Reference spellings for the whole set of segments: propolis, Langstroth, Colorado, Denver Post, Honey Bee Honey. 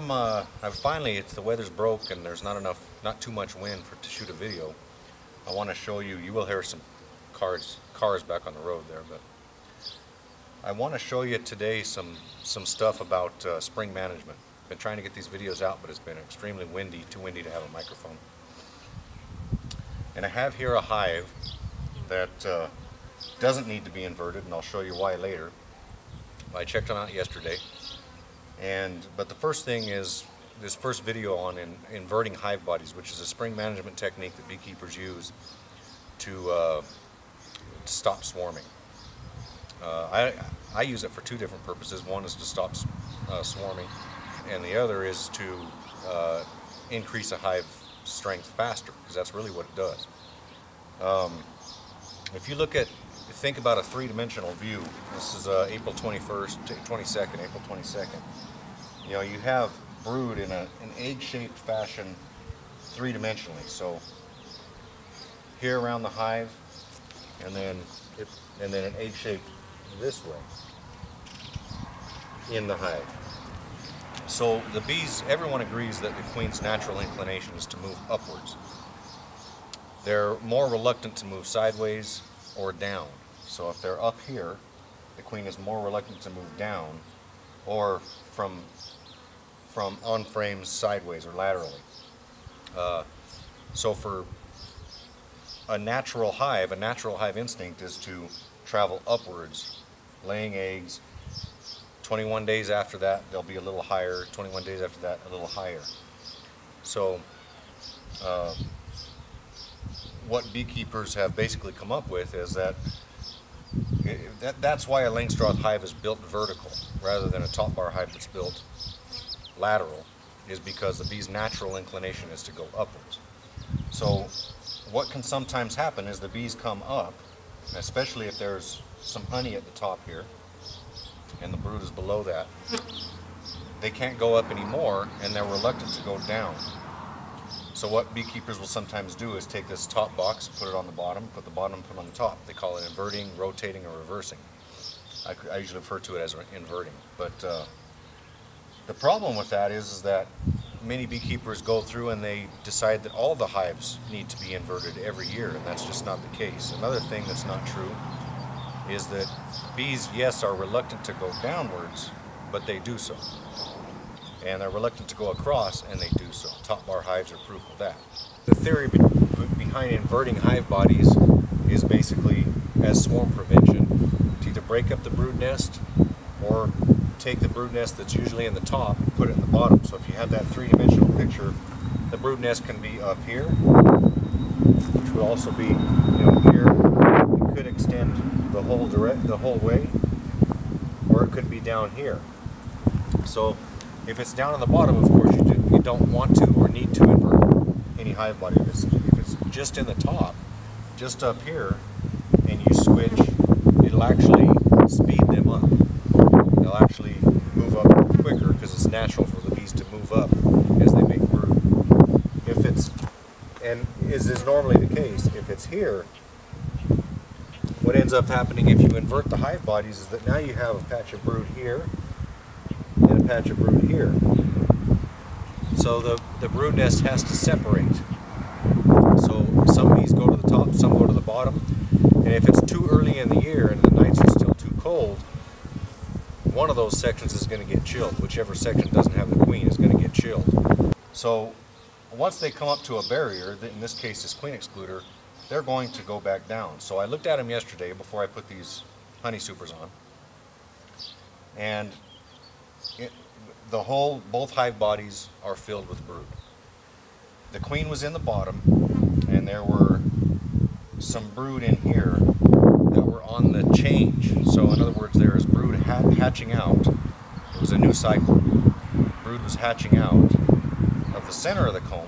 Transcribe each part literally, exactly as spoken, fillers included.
am uh, I'm finally, it's the weather's broke and there's not enough, not too much wind for to shoot a video. I want to show you, you will hear some cars, cars back on the road there, but I want to show you today some, some stuff about uh, spring management. Been trying to get these videos out, but it's been extremely windy, too windy to have a microphone. And I have here a hive that uh, doesn't need to be inverted, and I'll show you why later. I checked them out yesterday. And, but the first thing is this first video on in, inverting hive bodies, which is a spring management technique that beekeepers use to, uh, to stop swarming. Uh, I, I use it for two different purposes. One is to stop uh, swarming, and the other is to uh, increase a hive strength faster, because that's really what it does. Um, if you look at, think about a three-dimensional view. This is uh, April twenty-first, twenty-second, April twenty-second. You know, you have brood in a, an egg-shaped fashion three-dimensionally. So here around the hive, and then it, and then an egg-shaped this way in the hive. So the bees, everyone agrees that the queen's natural inclination is to move upwards. They're more reluctant to move sideways or down. So if they're up here, the queen is more reluctant to move down or from, from on frames sideways or laterally. Uh, so for a natural hive, a natural hive instinct is to travel upwards, laying eggs. twenty-one days after that, they'll be a little higher. twenty-one days after that, a little higher. So uh, what beekeepers have basically come up with is that, that that's why a Langstroth hive is built vertical rather than a top bar hive that's built lateral, is because the bee's natural inclination is to go upwards. So what can sometimes happen is the bees come up, especially if there's some honey at the top here, and the brood is below that. They can't go up anymore, and they're reluctant to go down. So what beekeepers will sometimes do is take this top box, put it on the bottom, put the bottom, put it on the top. They call it inverting, rotating, or reversing. I, I usually refer to it as inverting. But uh, the problem with that is, is that many beekeepers go through and they decide that all the hives need to be inverted every year, and that's just not the case. Another thing that's not true is that bees, yes, are reluctant to go downwards, but they do so. And they're reluctant to go across, and they do so. Top bar hives are proof of that. The theory be behind inverting hive bodies is basically as swarm prevention, to either break up the brood nest or take the brood nest that's usually in the top and put it in the bottom. So if you have that three-dimensional picture, the brood nest can be up here, which will also be, you know, here. It could extend the whole direct the whole way, or it could be down here. So if it's down on the bottom, of course you, do, you don't want to or need to invert any hive body. If it's, if it's just in the top, just up here, and you switch, it'll actually speed them up. They'll actually move up quicker because it's natural for the bees to move up as they make brood. If it's, and as is normally the case, if it's here, what ends up happening if you invert the hive bodies is that now you have a patch of brood here and a patch of brood here. So the, the brood nest has to separate. So some bees go to the top, some go to the bottom. And if it's too early in the year and the nights are still too cold, one of those sections is going to get chilled. Whichever section doesn't have the queen is going to get chilled. So once they come up to a barrier, that in this case is queen excluder, they're going to go back down. So I looked at them yesterday before I put these honey supers on, and it, the whole, both hive bodies are filled with brood. The queen was in the bottom, and there were some brood in here that were on the change. So in other words, there is brood hatching out. It was a new cycle. Brood was hatching out of the center of the comb,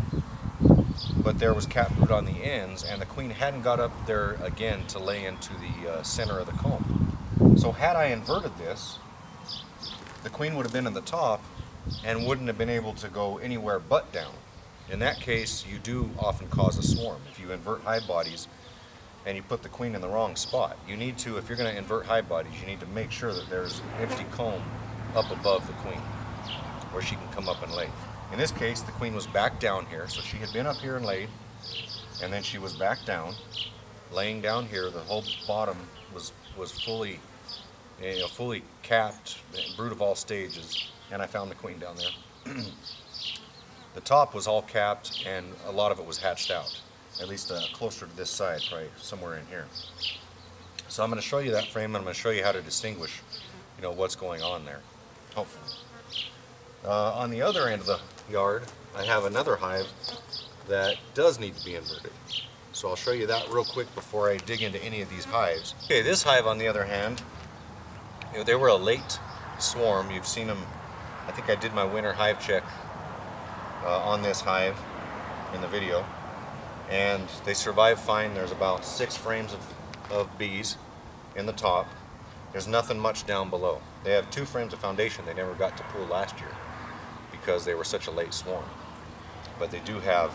but there was cat brood on the ends, and the queen hadn't got up there again to lay into the uh, center of the comb. So had I inverted this, the queen would have been in the top and wouldn't have been able to go anywhere but down. In that case, you do often cause a swarm. If you invert hive bodies and you put the queen in the wrong spot, you need to, if you're going to invert hive bodies, you need to make sure that there's empty comb up above the queen. or she can come up and lay. In this case, the queen was back down here, so she had been up here and laid, and then she was back down, laying down here. The whole bottom was, was fully, you know, fully capped, brood of all stages, and I found the queen down there. The top was all capped, and a lot of it was hatched out, at least uh, closer to this side, probably somewhere in here. So I'm going to show you that frame, and I'm going to show you how to distinguish, you know, what's going on there, hopefully. Uh, on the other end of the yard, I have another hive that does need to be inverted. So I'll show you that real quick before I dig into any of these hives. Okay, this hive, on the other hand, you know, they were a late swarm. You've seen them. I think I did my winter hive check uh, on this hive in the video, and they survived fine. There's about six frames of, of bees in the top. There's nothing much down below. They have two frames of foundation they never got to pool last year because they were such a late swarm. But they do have,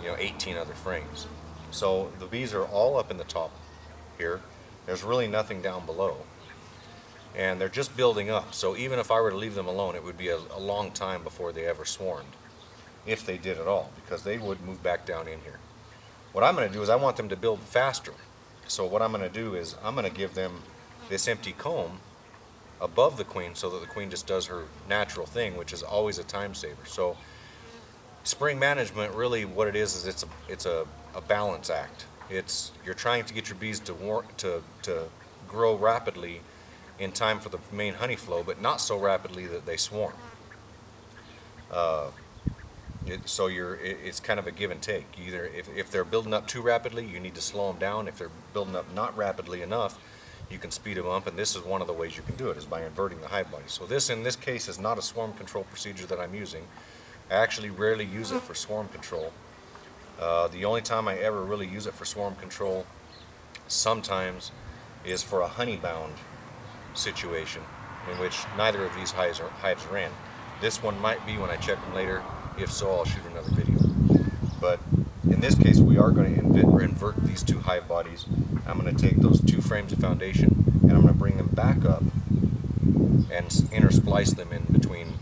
you know, eighteen other frames. So the bees are all up in the top here. There's really nothing down below. And they're just building up. So even if I were to leave them alone, it would be a, a long time before they ever swarmed, if they did at all, because they would move back down in here. What I'm going to do is I want them to build faster. So what I'm going to do is I'm going to give them this empty comb above the queen so that the queen just does her natural thing, which is always a time saver. So spring management, really what it is, is it's a, it's a, a balance act. It's, you're trying to get your bees to, war, to, to grow rapidly in time for the main honey flow, but not so rapidly that they swarm. Uh, it, so you're, it, it's kind of a give and take. Either if, if they're building up too rapidly, you need to slow them down. If they're building up not rapidly enough, you can speed them up, and this is one of the ways you can do it, is by inverting the hive body. So this, in this case, is not a swarm control procedure that I'm using. I actually rarely use it for swarm control. Uh, the only time I ever really use it for swarm control sometimes is for a honey-bound situation in which neither of these hives, are, hives ran. This one might be when I check them later. If so, I'll shoot another video. But in this case, we are going to invert, invert these two hive bodies. I'm going to take those two frames of foundation, and I'm going to bring them back up and intersplice them in between,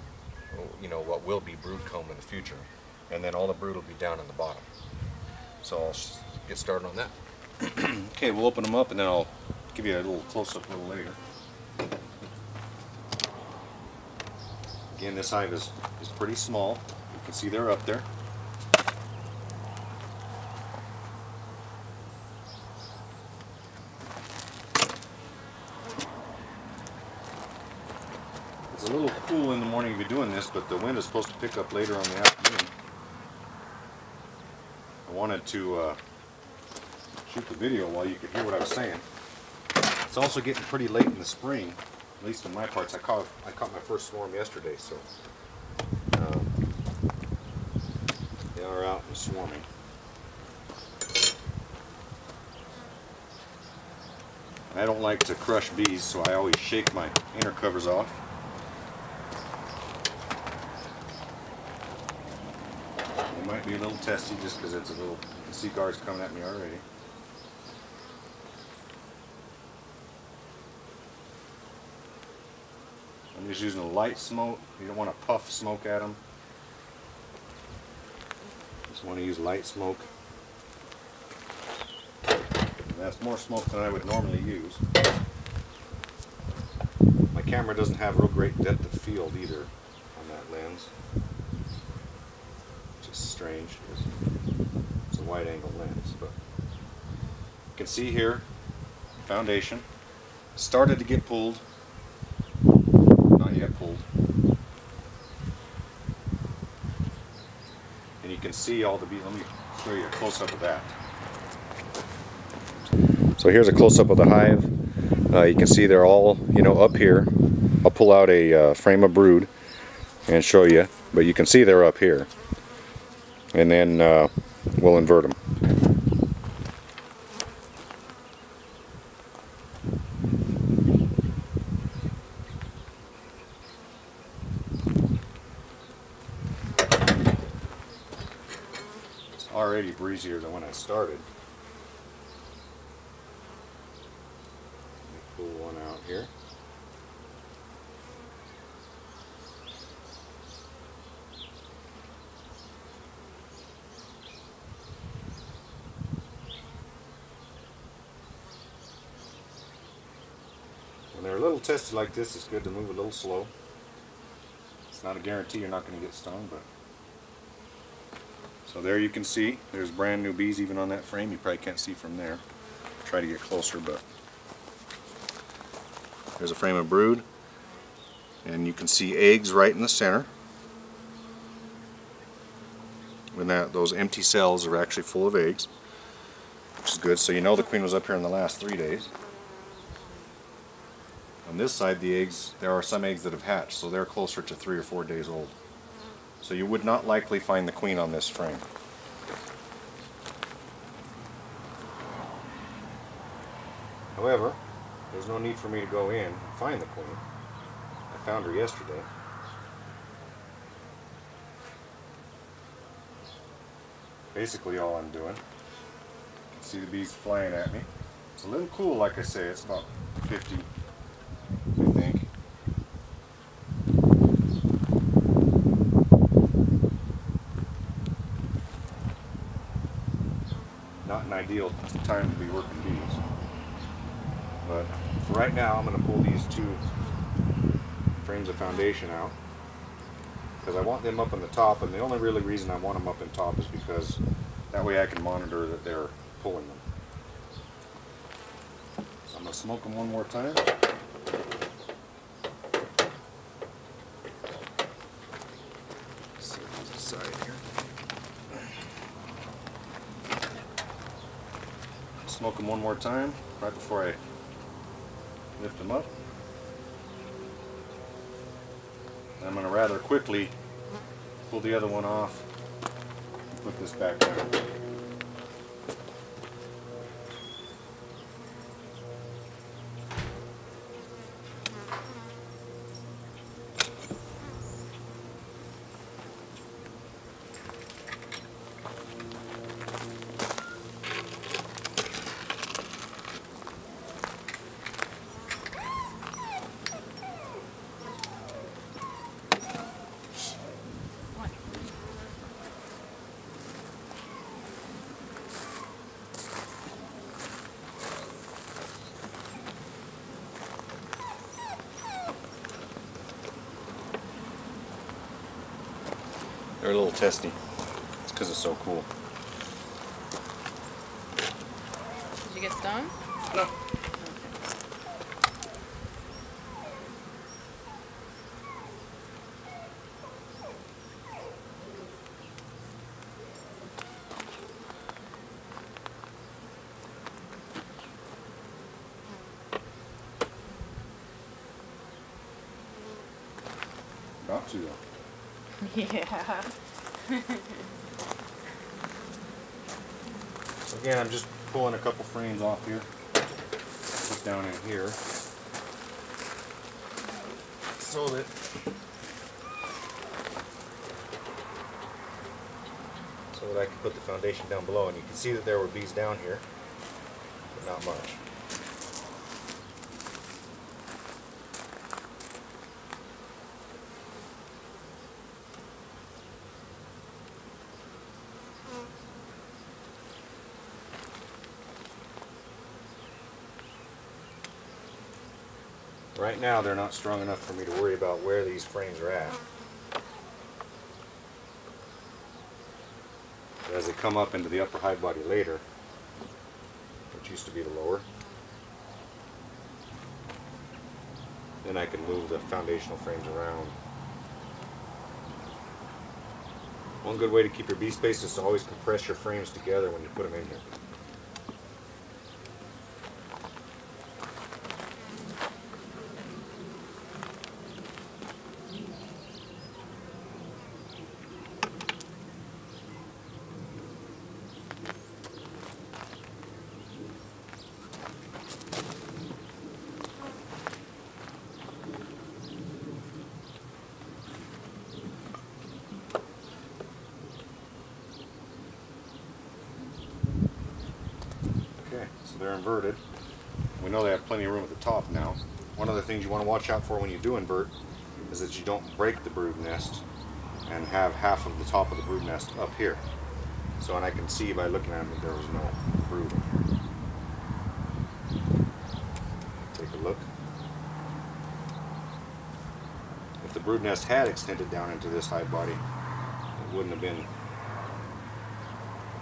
you know, what will be brood comb in the future. And then all the brood will be down in the bottom. So I'll get started on that. Okay, we'll open them up, and then I'll give you a little close-up a little later. Again, this hive is, is pretty small. You can see they're up there. It's a little cool in the morning to be doing this, but the wind is supposed to pick up later on the afternoon. I wanted to uh, shoot the video while you could hear what I was saying. It's also getting pretty late in the spring, at least in my parts. I caught I caught my first swarm yesterday, so um, they are out and swarming. I don't like to crush bees, so I always shake my inner covers off. Might be a little testy just because it's a little, you can see guards coming at me already. I'm just using a light smoke. You don't want to puff smoke at them. Just want to use light smoke. And that's more smoke than I would normally use. My camera doesn't have real great depth of field either on that lens. Strange, it's a wide angle lens, but you can see here, foundation started to get pulled, not yet pulled, and you can see all the bees. Let me show you a close-up of that. So here's a close-up of the hive. Uh, you can see they're all, you know, up here. I'll pull out a uh, frame of brood and show you, but you can see they're up here. And then uh, we'll invert them. It's already breezier than when I started. Let me pull one out here. little testy like this, it's good to move a little slow. It's not a guarantee you're not going to get stung, but. So there you can see, there's brand new bees even on that frame. You probably can't see from there. Try to get closer, but there's a frame of brood. And you can see eggs right in the center. When that, those empty cells are actually full of eggs, which is good. So you know the queen was up here in the last three days. On this side, the eggs, there are some eggs that have hatched, so they're closer to three or four days old. So you would not likely find the queen on this frame. However, there's no need for me to go in and find the queen. I found her yesterday. Basically all I'm doing. You can see the bees flying at me. It's a little cool, like I say, it's about fifty, I think. Not an ideal time to be working bees. But for right now, I'm going to pull these two frames of foundation out, because I want them up in the top, and the only really reason I want them up in top is because that way I can monitor that they're pulling them. So I'm going to smoke them one more time. Set these aside here. Smoke them one more time right before I lift them up. I'm going to rather quickly pull the other one off and put this back down. They're a little testy. It's because it's so cool. Did you get stung? No. Okay. Got you though. Yeah. So again, I'm just pulling a couple frames off here. Put down in here. So that so that I can put the foundation down below, and you can see that there were bees down here, but not much. Right now, they're not strong enough for me to worry about where these frames are at. But as they come up into the upper hive body later, which used to be the lower, then I can move the foundational frames around. One good way to keep your bee space is to always compress your frames together when you put them in here. They're inverted. We know they have plenty of room at the top now. One of the things you want to watch out for when you do invert is that you don't break the brood nest and have half of the top of the brood nest up here. So, and I can see by looking at them that there was no brood in here. Take a look. brood nest had extended down into this hide body, it wouldn't have been a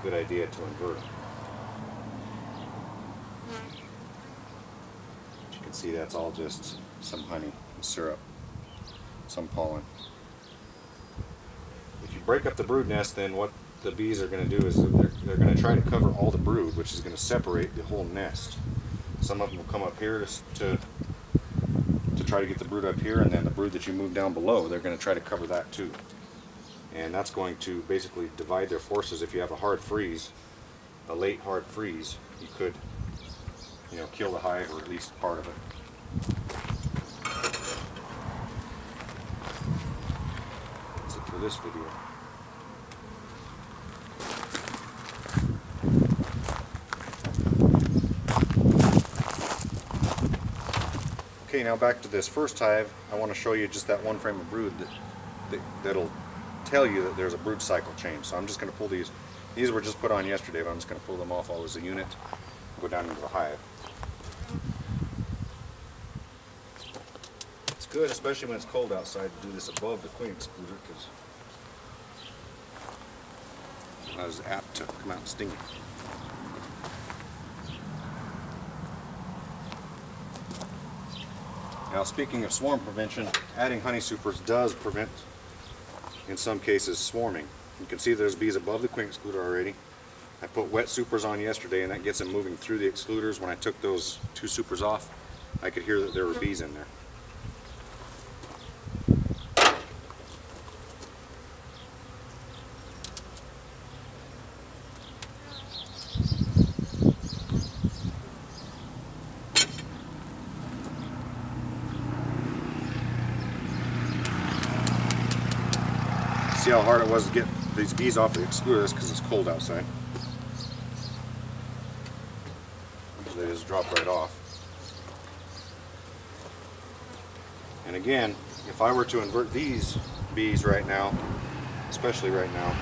good idea to invert them. As you can see, that's all just some honey and syrup, some pollen. If you break up the brood nest, then what the bees are going to do is they're, they're going to try to cover all the brood, which is going to separate the whole nest. Some of them will come up here to, to try to get the brood up here, and then the brood that you move down below, they're going to try to cover that too. And that's going to basically divide their forces. If you have a hard freeze, a late hard freeze, you could, you know, kill the hive, or at least part of it. That's it for this video. Okay, now back to this first hive. I want to show you just that one frame of brood that, that, that'll tell you that there's a brood cycle change. So I'm just going to pull these. These were just put on yesterday, but I'm just going to pull them off all as a unit, go down into the hive. It's good, especially when it's cold outside, to do this above the queen excluder, because it's not as apt to come out and sting you. Now, speaking of swarm prevention, adding honeysuppers does prevent, in some cases, swarming. You can see there's bees above the queen excluder already. I put wet supers on yesterday, and that gets them moving through the excluders. When I took those two supers off, I could hear that there were bees in there. See how hard it was to get these bees off the excluders because it's cold outside. They just drop right off. And again, if I were to invert these bees right now, especially right now,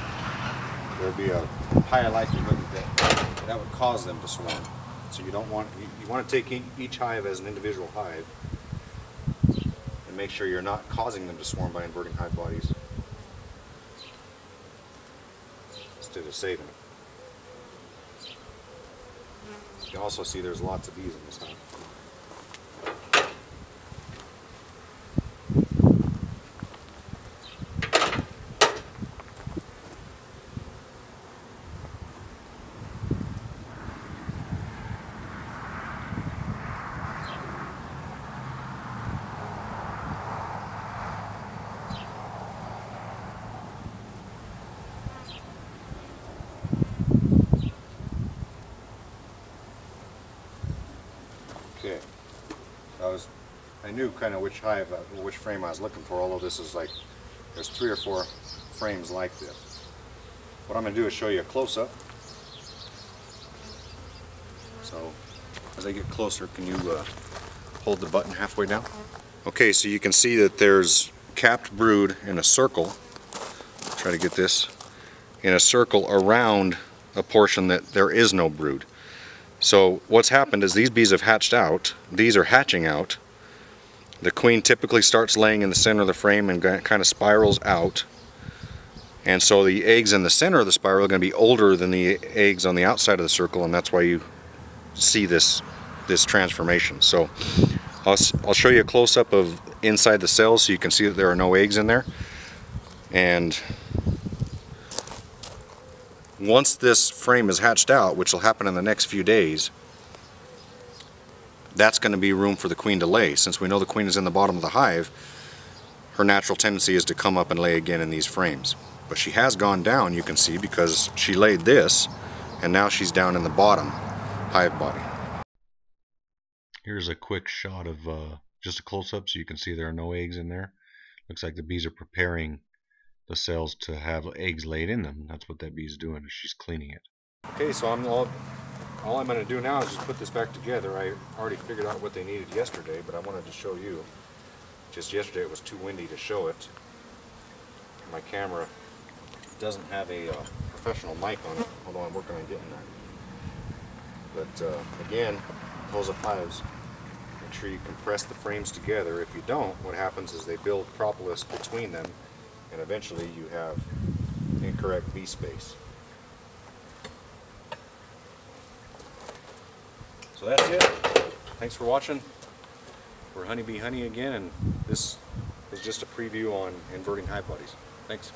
there would be a higher likelihood that that would cause them to swarm. So you don't want, you, you want to take each hive as an individual hive and make sure you're not causing them to swarm by inverting hive bodies, of saving it. You can also see there's lots of bees in this hive. Okay, I was, I knew kind of which hive, uh, which frame I was looking for, although this is like, there's three or four frames like this. What I'm going to do is show you a close-up. So, as I get closer, can you uh, hold the button halfway down? Okay, so you can see that there's capped brood in a circle, try to get this, in a circle around a portion that there is no brood. So what's happened is these bees have hatched out, these are hatching out, the queen typically starts laying in the center of the frame and kind of spirals out, and so the eggs in the center of the spiral are going to be older than the eggs on the outside of the circle, and that's why you see this this transformation. So I'll, I'll show you a close-up of inside the cells so you can see that there are no eggs in there. And once this frame is hatched out, which will happen in the next few days, that's going to be room for the queen to lay. Since we know the queen is in the bottom of the hive, her natural tendency is to come up and lay again in these frames. But she has gone down, you can see, because she laid this, and now she's down in the bottom hive body. Here's a quick shot of uh, just a close-up so you can see there are no eggs in there. Looks like the bees are preparing the cells to have eggs laid in them. That's what that bee's doing, is she's cleaning it. Okay, so I'm all, all I'm going to do now is just put this back together. I already figured out what they needed yesterday, but I wanted to show you. Just yesterday it was too windy to show it. My camera doesn't have a uh, professional mic on it, although I'm working on getting that. But uh, again, close up hives. Make sure you compress the frames together. If you don't, what happens is they build propolis between them, and eventually you have incorrect B space. So that's it. Thanks for watching. We're Honeybee Honey again, and this is just a preview on inverting high bodies. Thanks.